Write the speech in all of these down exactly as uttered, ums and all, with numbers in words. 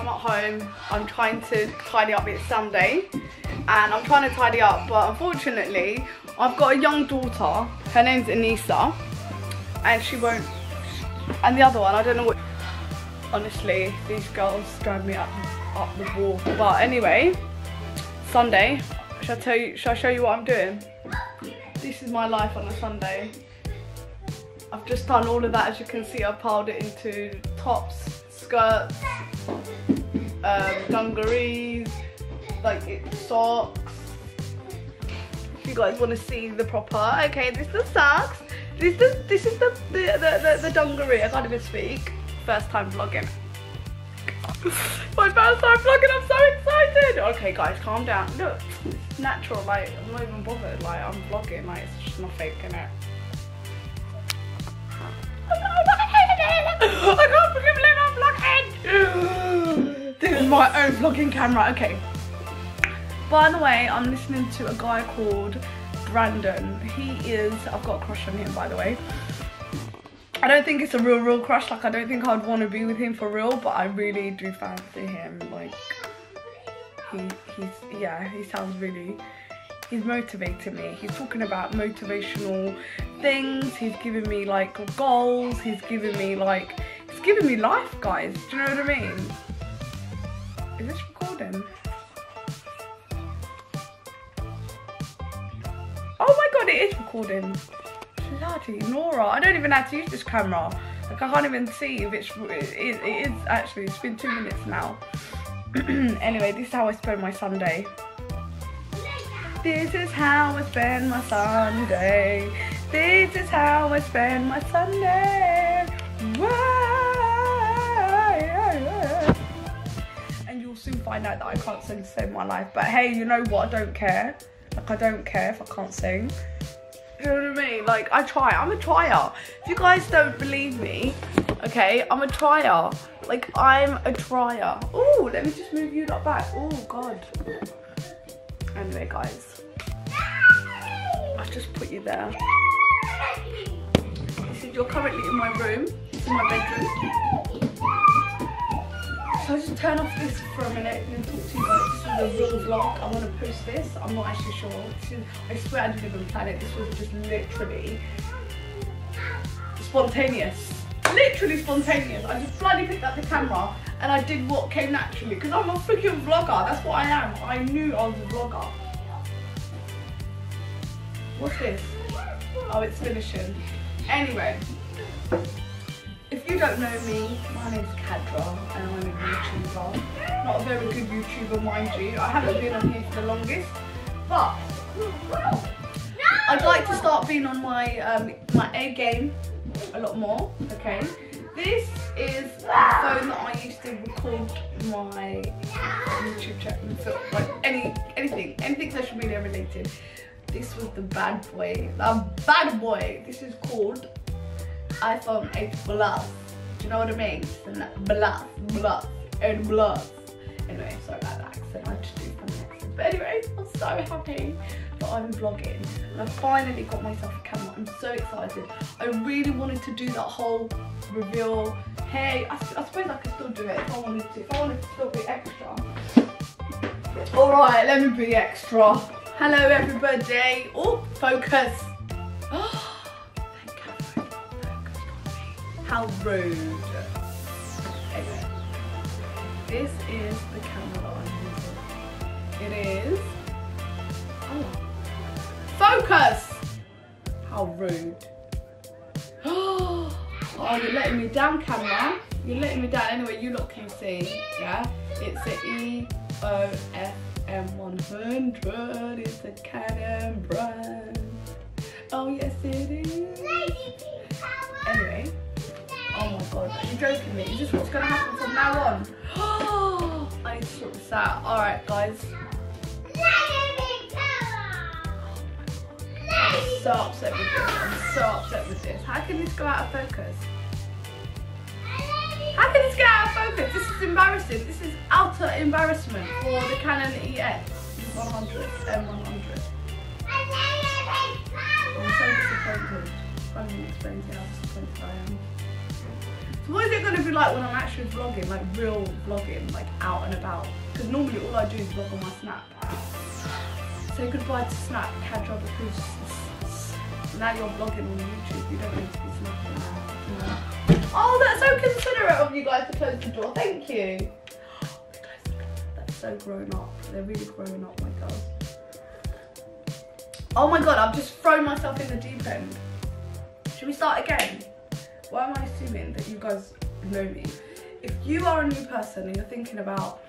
I'm at home, I'm trying to tidy up, it's Sunday, and I'm trying to tidy up, but unfortunately, I've got a young daughter, her name's Anissa, and she won't, and the other one, I don't know what, honestly, these girls drive me up, up the wall, but anyway, Sunday, shall I tell you, shall I show you what I'm doing? This is my life on a Sunday. I've just done all of that, as you can see. I piled it into tops, skirts, um, dungarees, like it, socks. If you guys want to see the proper, okay, this is the socks. This is the, this is the the, the, the the dungaree. I can't even speak. First time vlogging. My first time vlogging. I'm so excited. Okay, guys, calm down. Look, it's natural. Like I'm not even bothered. Like I'm vlogging. Like it's just not fake, innit? I can't believe I'm vlogging! This is my own vlogging camera, okay. By the way, I'm listening to a guy called Brandon. He is, I've got a crush on him by the way. I don't think it's a real, real crush, like I don't think I'd want to be with him for real, but I really do fancy him, like, he, he's, yeah, he sounds really, he's motivating me. He's talking about motivational things. He's giving me like goals. He's giving me like, he's giving me life, guys. Do you know what I mean? Is this recording? Oh my God, it is recording. Bloody Nora. I don't even have to use this camera. Like I can't even see if it's, it, it, it is actually, it's been two minutes now. Anyway, this is how I spend my Sunday. This is how I spend my Sunday. This is how I spend my Sunday. And you'll soon find out that I can't sing to save my life. But hey, you know what? I don't care. Like, I don't care if I can't sing. You know what I mean? Like, I try. I'm a trier. If you guys don't believe me, okay, I'm a trier. Like, I'm a trier. Oh, let me just move you lot back. Oh, God. Anyway, guys, I just put you there. So you're currently in my room, in my bedroom. So I'll just turn off this for a minute and then talk to you guys in the real vlog. I want to post this. I'm not actually sure. I swear I didn't even plan it. This was just literally spontaneous. Literally spontaneous. I just bloody picked up the camera and I did what came naturally because I'm a freaking vlogger. That's what I am. I knew I was a vlogger. What's this? Oh, it's finishing. Anyway, if you don't know me, my name's Khadra and I'm a YouTuber. Not a very good YouTuber, mind you. I haven't been on here for the longest, but I'd like to start being on my um, my A game a lot more, okay? This is the phone that I used to record my YouTube channel, so like any, anything, anything social media related. This was the bad boy, the bad boy. This is called iPhone eight Plus. Do you know what I mean? Plus, plus, and plus. Anyway, sorry about that accent, I just do from the accent. But anyway, I'm so happy that I'm vlogging. And I finally got myself a camera. I'm so excited. I really wanted to do that whole reveal. Hey, I, I suppose I could still do it if I wanted to. If I wanted to still be extra. All right, let me be extra. Hello, everybody. Oh, focus. Oh, that camera's not focused on me. How rude. Anyway, this is the camera that I'm using. It is. Oh. Focus! How rude. Oh, you're letting me down, camera. You're letting me down. Anyway, you lot can see. Yeah? It's an E O S M one hundred. It's a Canon brand. Oh, yes, it is. Anyway. Oh my God. Are you joking me? Is this what's going to happen from now on? Oh, I need to sort this out. Alright, guys. I'm so upset with this. I'm so upset with this. How can this go out of focus? How can this get out of focus? This is embarrassing. This is outer embarrassment for the Canon E O S M one hundred. I'm so disappointed. I can't even explain to you how disappointed I am. What is it going to be like when I'm actually vlogging, like real vlogging, like out and about? Because normally all I do is vlog on my Snap. Say goodbye to Snap, catch up, because now you're vlogging on YouTube, you don't need to be snapping now. No. Oh, that's so considerate of you guys to close the door, thank you. Oh, they closed the door. That's so grown up, they're really growing up, my girls. Oh my god, I've just thrown myself in the deep end. Should we start again? Why am I assuming that you guys know me? If you are a new person and you're thinking about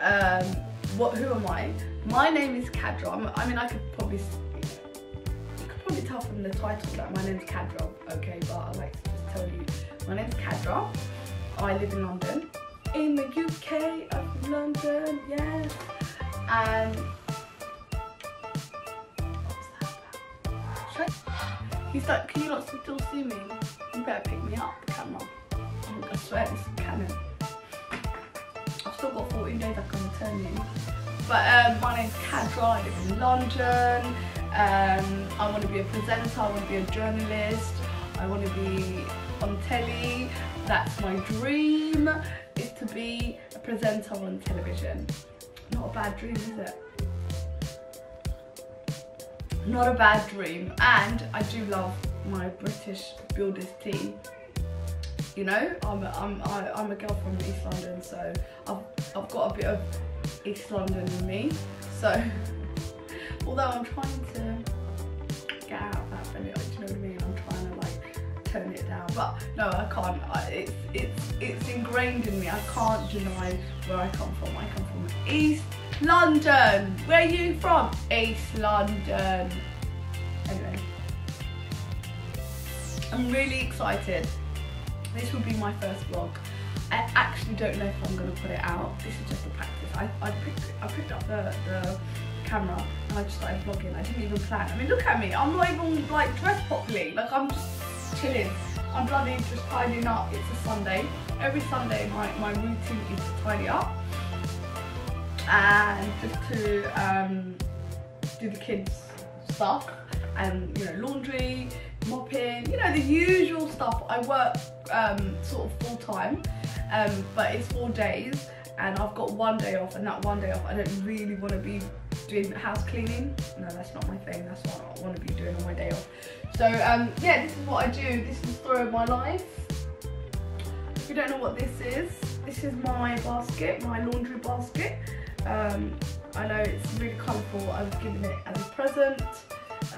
um, what, who am I? My name is Khadra. I'm, I mean, I could probably you could probably tell from the title that my name's Khadra, okay? But I like to just tell you, my name's Khadra. I live in London, in the U K of London, yes. And he's like, can you not still see me? You better pick me up, camera. Oh, I swear this is Canon. I've still got fourteen days I can return you. But um, my name's Khadra, I live in London. Um, I want to be a presenter, I want to be a journalist. I want to be on telly. That's my dream, is to be a presenter on television. Not a bad dream, is it? Not a bad dream. And I do love my British builders team. You know, I'm a, I'm, I, I'm a girl from East London, so I've, I've got a bit of East London in me. So, although I'm trying to get out of that belly, do you know what I mean? I'm trying to like tone it down, but no, I can't. I, it's, it's, it's ingrained in me. I can't deny where I come from. I come from the East London. Where are you from? East London. Anyway, I'm really excited. This will be my first vlog. I actually don't know if I'm going to put it out. This is just a practice. I, I, picked, I picked up the, the camera and I just started vlogging. I didn't even plan. I mean, look at me. I'm not even like dressed properly. Like, I'm just chilling. I'm bloody just tidying up. It's a Sunday. Every Sunday my, my routine is to tidy up. And just to um, do the kids stuff and, you know, laundry, mopping, you know, the usual stuff. I work um, sort of full time, um, but it's four days and I've got one day off, and that one day off I don't really want to be doing house cleaning. No, that's not my thing. That's what I want to be doing on my day off. So um, yeah, this is what I do. This is Throw My Life. If you don't know what this is, this is my basket, my laundry basket. Um, I know it's really colourful. I was given it as a present,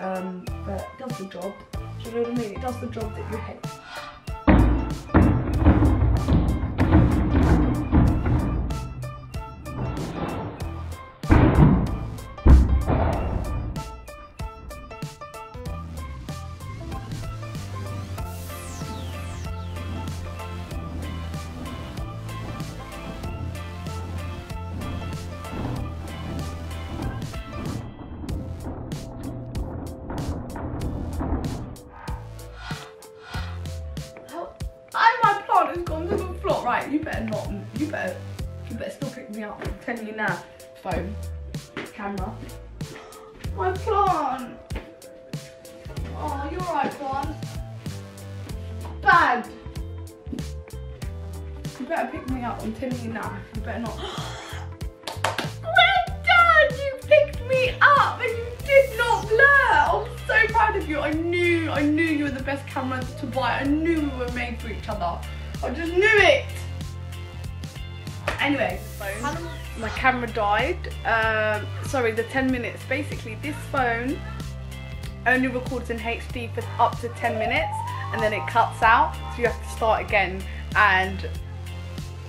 um, but it does the job. Do you know what I mean? It does the job that you hate. Right, you better not, you better, you better still pick me up. I'm telling you now, phone, camera. My plant! Oh, you're right, plant. Bad! You better pick me up, I'm telling you now. You better not. Well done! You picked me up and you did not blur! I'm so proud of you. I knew, I knew you were the best camera to buy. I knew we were made for each other. I just knew it! Anyway, phone. My camera died. Um, sorry, the ten minutes. Basically, this phone only records in H D for up to ten minutes and then it cuts out, so you have to start again. And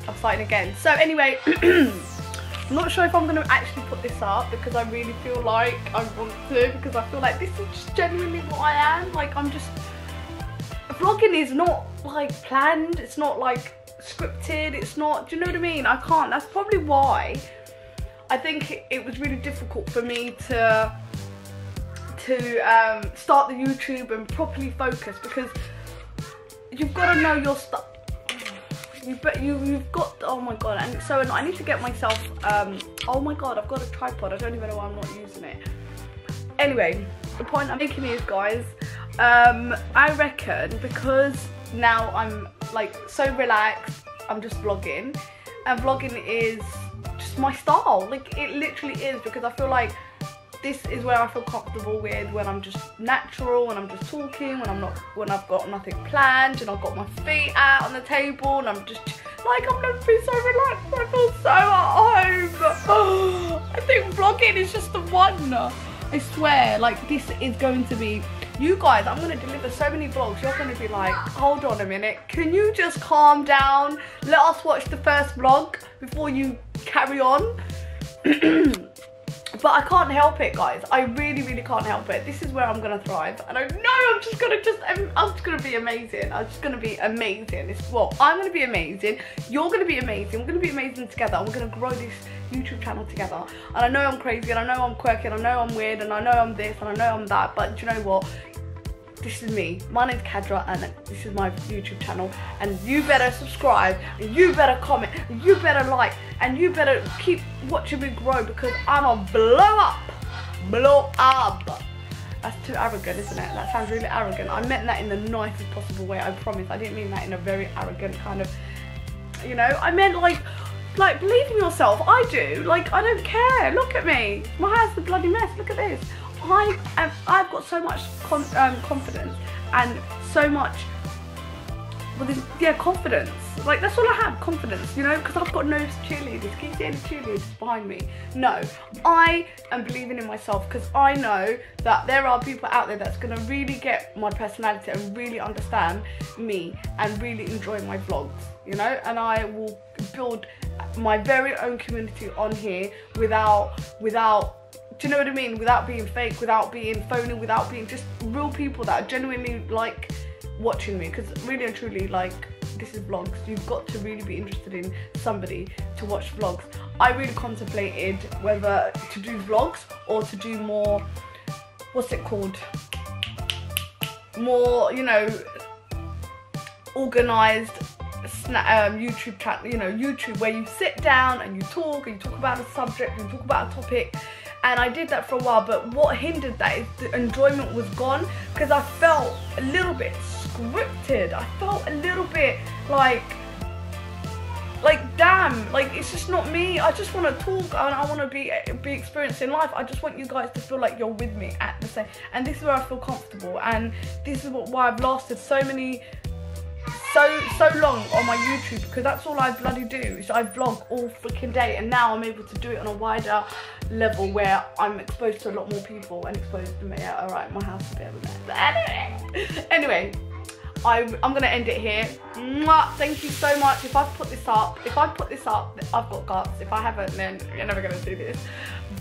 I'm starting again. So, anyway, I'm not sure if I'm going to actually put this up because I really feel like I want to, because I feel like this is just genuinely what I am. Like, I'm just. Vlogging is not like planned, it's not like scripted, it's not, do you know what I mean? I can't, that's probably why I think it, it was really difficult for me to to um, start the YouTube and properly focus, because you've got to know your stuff. You, you, you've got, oh my god, and it's so annoying. I need to get myself, um, oh my god, I've got a tripod, I don't even know why I'm not using it. Anyway, the point I'm making is, guys, Um, I reckon because now I'm like so relaxed, I'm just vlogging, and vlogging is just my style, like it literally is, because I feel like this is where I feel comfortable with, when I'm just natural, when I'm just talking, when I'm not, when I've got nothing planned, and I've got my feet out on the table, and I'm just like, I'm gonna be so relaxed. I feel so at home. Oh, I think vlogging is just the one. I swear, like this is going to be, you guys, I'm gonna deliver so many vlogs. You're gonna be like, hold on a minute, can you just calm down? Let us watch the first vlog before you carry on. But I can't help it, guys. I really, really can't help it. This is where I'm gonna thrive, and I know I'm just gonna just, I'm, I'm just gonna be amazing. I'm just gonna be amazing. It's what well, I'm gonna be amazing. You're gonna be amazing. We're gonna be amazing together. We're gonna grow this YouTube channel together. And I know I'm crazy, and I know I'm quirky, and I know I'm weird, and I know I'm this, and I know I'm that. But do you know what? This is me. My name's Khadra, and this is my YouTube channel. And you better subscribe, and you better comment, and you better like, and you better keep watching me grow, because I'm a blow up. Blow up. That's too arrogant, isn't it? That sounds really arrogant. I meant that in the nicest possible way, I promise. I didn't mean that in a very arrogant kind of, you know, I meant like, like believe in yourself. I do. Like, I don't care. Look at me. My hair's a bloody mess. Look at this. I am, I've got so much con, um, confidence and so much, well, this, yeah, confidence. Like, that's all I have, confidence, you know, because I've got no cheerleaders. Can you see any cheerleaders behind me? No. I am believing in myself, because I know that there are people out there that's going to really get my personality and really understand me and really enjoy my vlogs, you know, and I will build my very own community on here without, without, do you know what I mean? Without being fake, without being phony, without being just real people that genuinely like watching me. Because really and truly, like, this is vlogs. You've got to really be interested in somebody to watch vlogs. I really contemplated whether to do vlogs or to do more, what's it called? More, you know, organised Um, YouTube channel, you know, YouTube, where you sit down and you talk and you talk about a subject and you talk about a topic. And I did that for a while, but what hindered that is the enjoyment was gone, because I felt a little bit scripted. I felt a little bit like, like damn, like it's just not me. I just want to talk, and I want to be be experiencing life. I just want you guys to feel like you're with me at the same. And this is where I feel comfortable, and this is what why I've lasted so many. So, so long on my YouTube, because that's all I bloody do is I vlog all freaking day, and now I'm able to do it on a wider level where I'm exposed to a lot more people and exposed to me. Yeah, alright, my house is a bit of a mess. But anyway, anyway I, I'm going to end it here. Mwah, thank you so much. If I've put this up, if I've put this up, I've got guts. If I haven't, then you're never going to do this.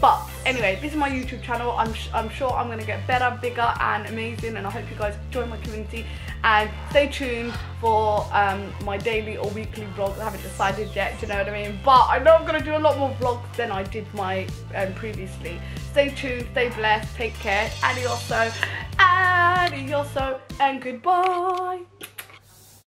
But anyway, this is my YouTube channel. I'm, sh I'm sure I'm going to get better, bigger and amazing. And I hope you guys join my community. And stay tuned for um, my daily or weekly vlogs. I haven't decided yet, do you know what I mean? But I know I'm going to do a lot more vlogs than I did my um, previously. Stay tuned, stay blessed, take care. Adioso, adioso, and goodbye.